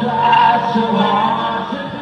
tried so hard to be.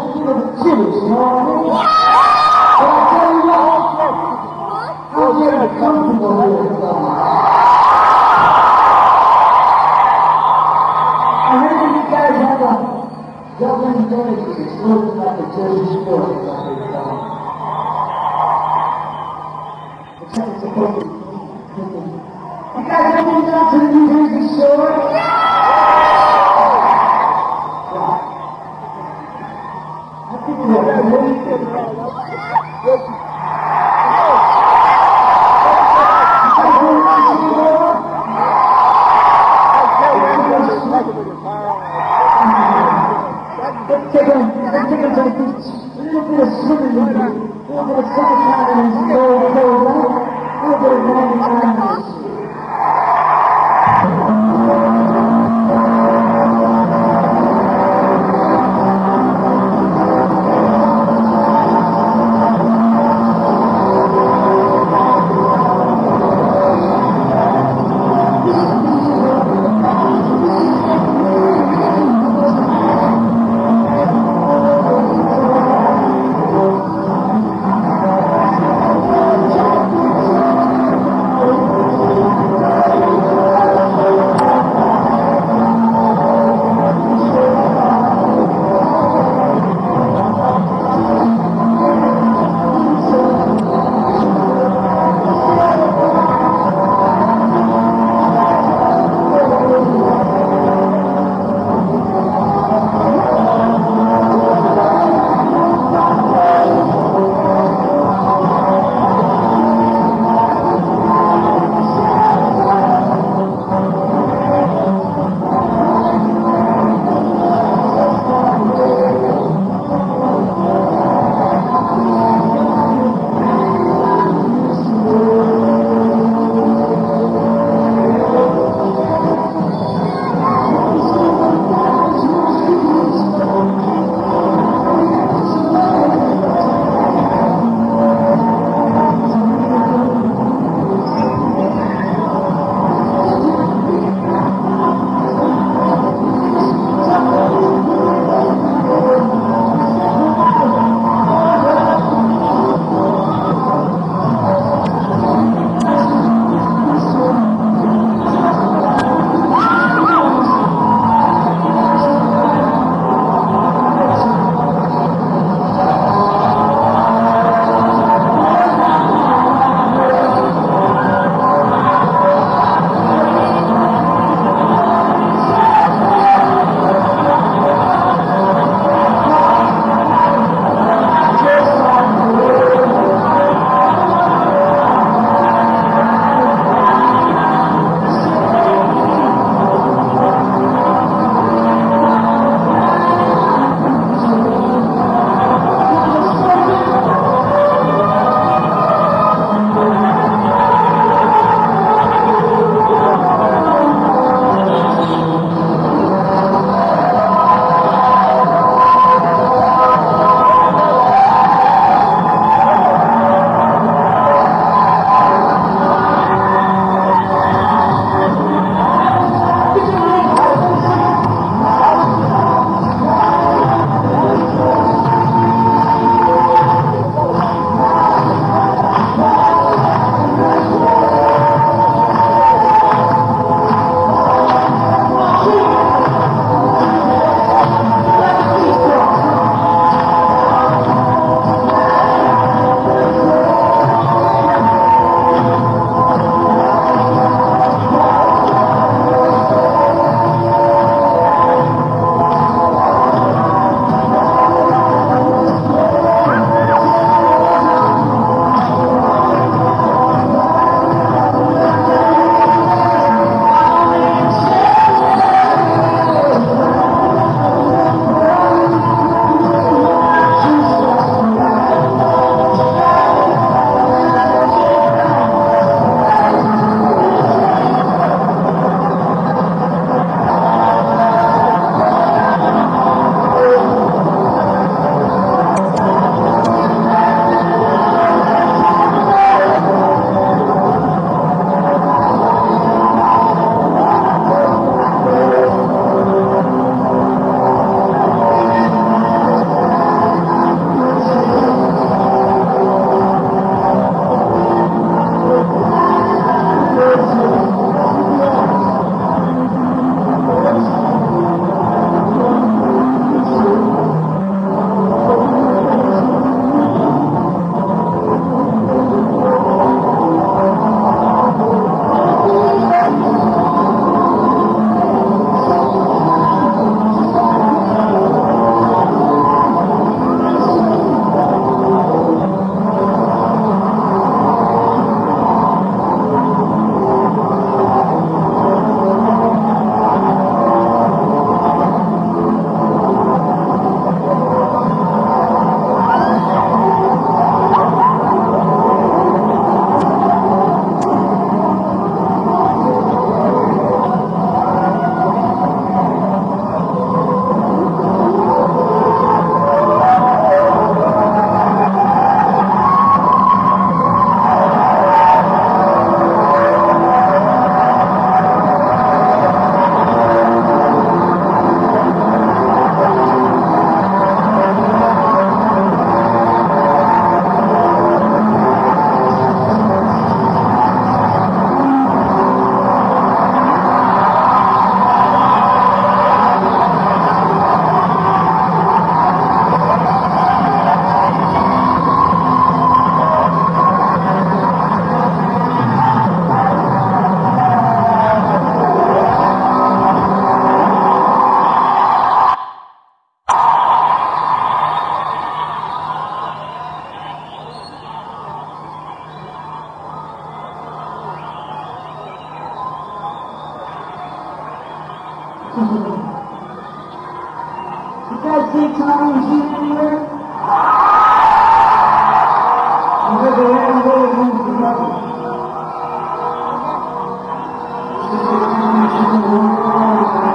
question of the killers, you know what I mean? But I tell you what, I'm getting comfortable here with them. I heard that you guys have a Dublin Benedict that's looking like a Jersey sport. It's like it's supposed to be. You guys ever been down to the New Jersey Shore? You guys see Tommy and Gene anywhere? And they're the only way it moves together. This is Tommy and Gene in one place.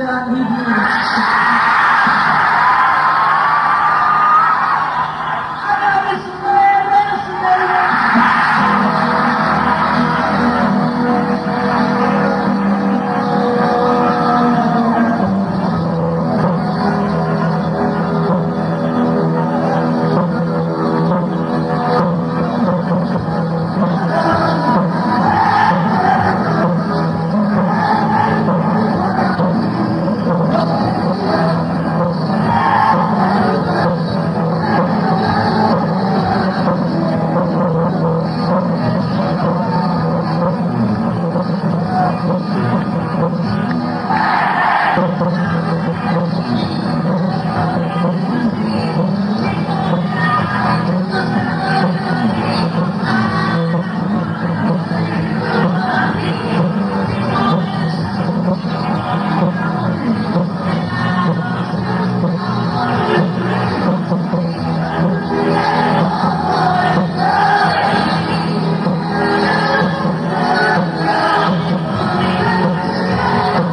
that he needs.